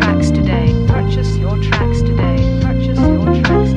tracks today. Purchase your tracks today. Purchase your tracks today. Purchase your tracks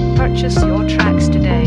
Purchase your tracks today.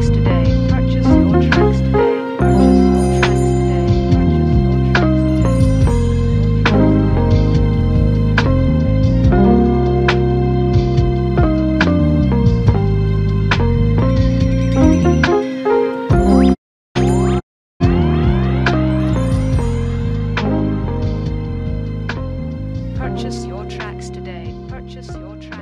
tracks today. Purchase your tracks.